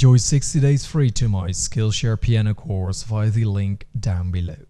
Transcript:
Enjoy 60 days free to my Skillshare piano course via the link down below.